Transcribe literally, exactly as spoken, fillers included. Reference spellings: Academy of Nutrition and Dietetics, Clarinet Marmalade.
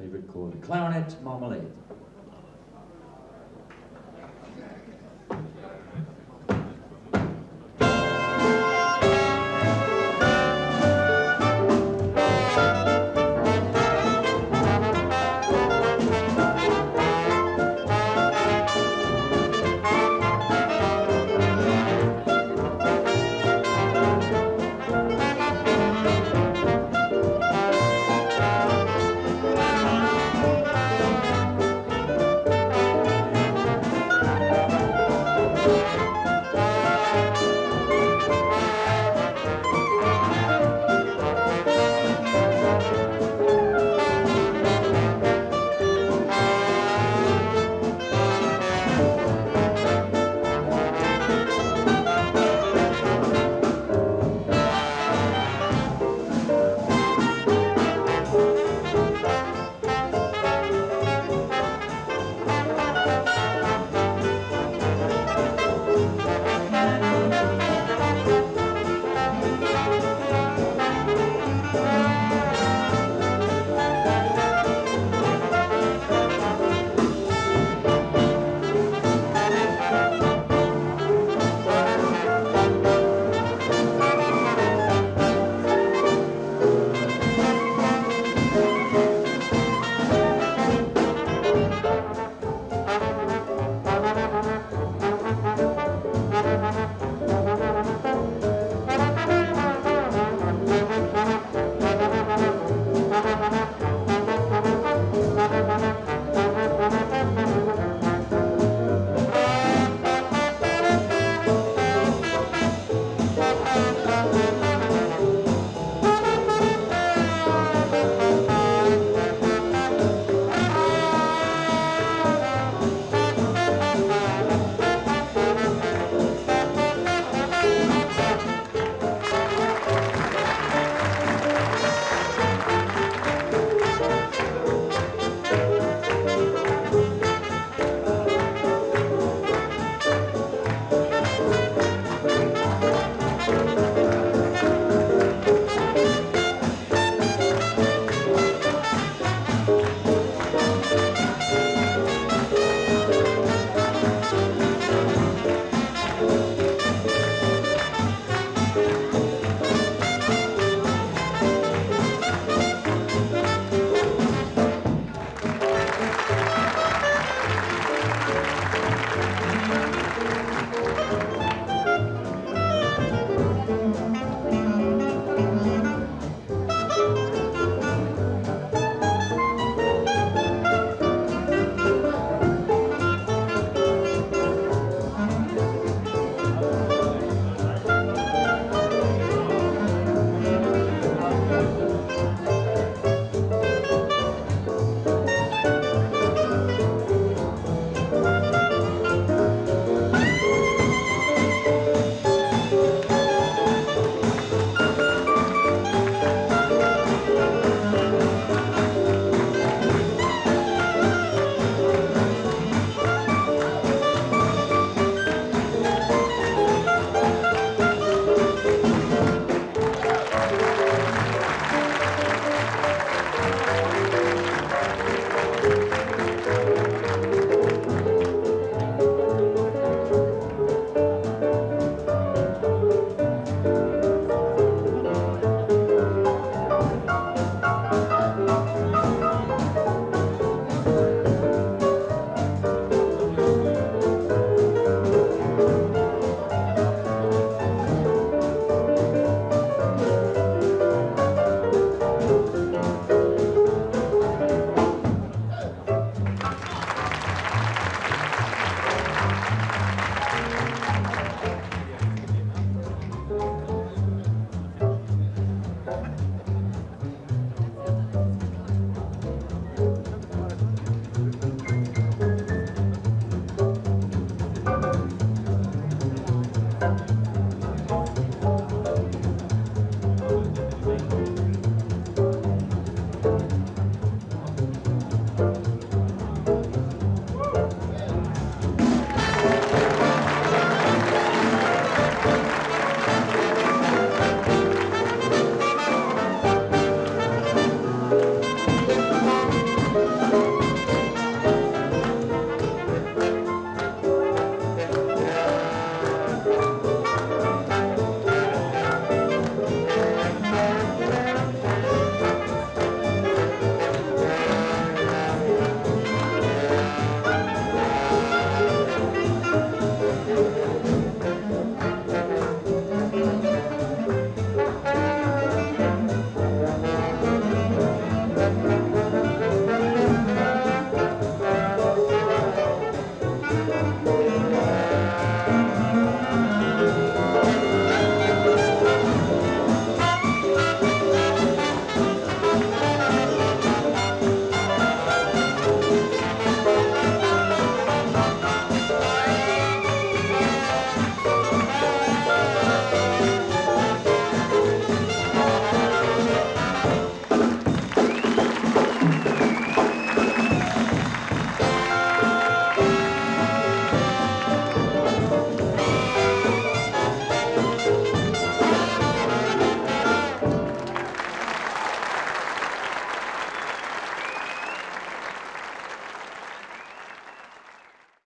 favorite chord, Clarinet Marmalade.